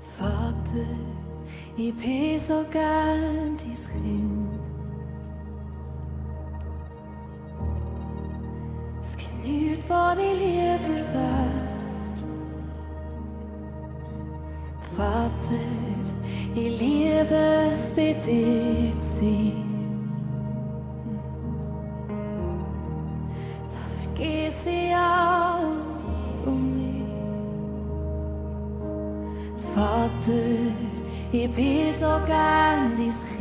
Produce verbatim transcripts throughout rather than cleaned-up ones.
Vater, ich bin so gern dein Kind. Es gibt nichts, wo ich lieber wär. Vater, ich liebe es, bei dir zu sein. Da vergiss ich alles um mich. Vater, ich bin so gern dein Kind.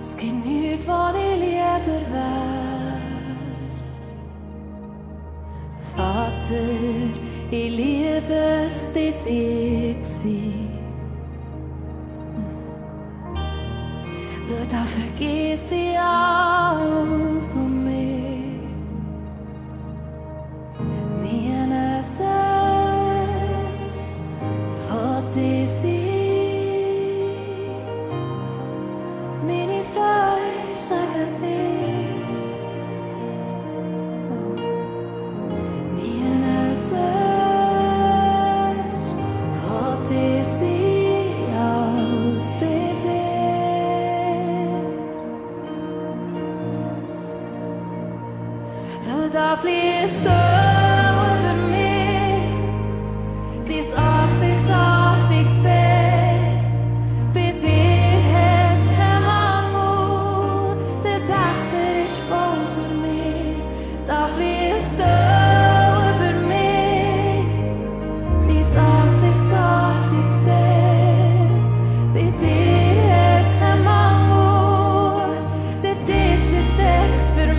Es gibt nichts, wo ich lieber wär. Vater, ich liebe es, bei dir zu sein. Doch da vergiss ich alles um mich. Nie ein Selbst von dir sein. Meine Freude ist wegen dir. Da fließt über mich, dein Angesicht darf ich sehen. Bei dir hast du keinen Mangel, der Becher ist voll für mich. Da fließt über mich, dein Angesicht darf ich sehen. Bei dir hast du keinen Mangel, der Tisch ist deckt für mich.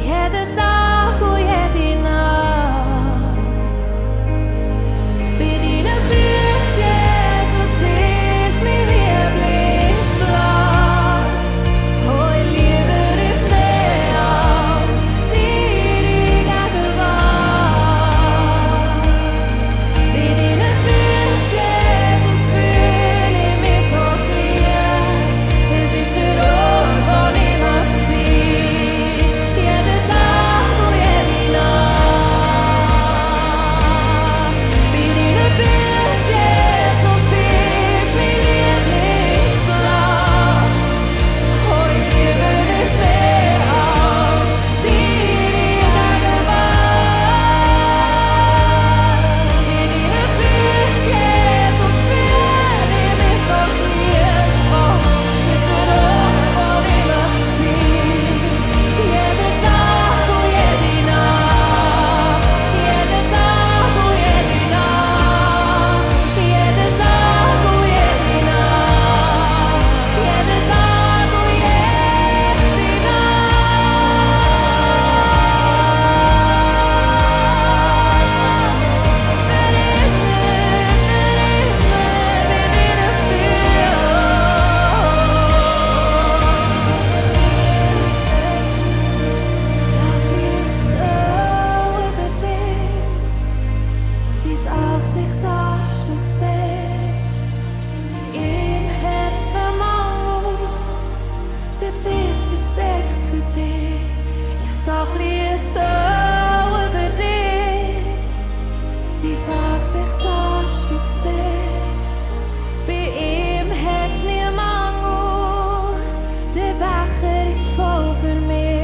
Jeden Tag und jede Nacht bei deinen Füßen, Jesus, ist mein Lieblingsplatz. Oh, ich liebe dich mehr als deine Gegenwart. Bei deinen Füßen, Jesus, fühle ich mich so geliebt. Es ist der Ort, wo ich mag sein. Jeden Tag und jede Nacht. Der Tisch ist deckt für dich. Ich darf liest auch über dich. Sie sagt sich, darfst du sehen. Bei ihm herrscht nie Mangel. Der Becher ist voll für mich.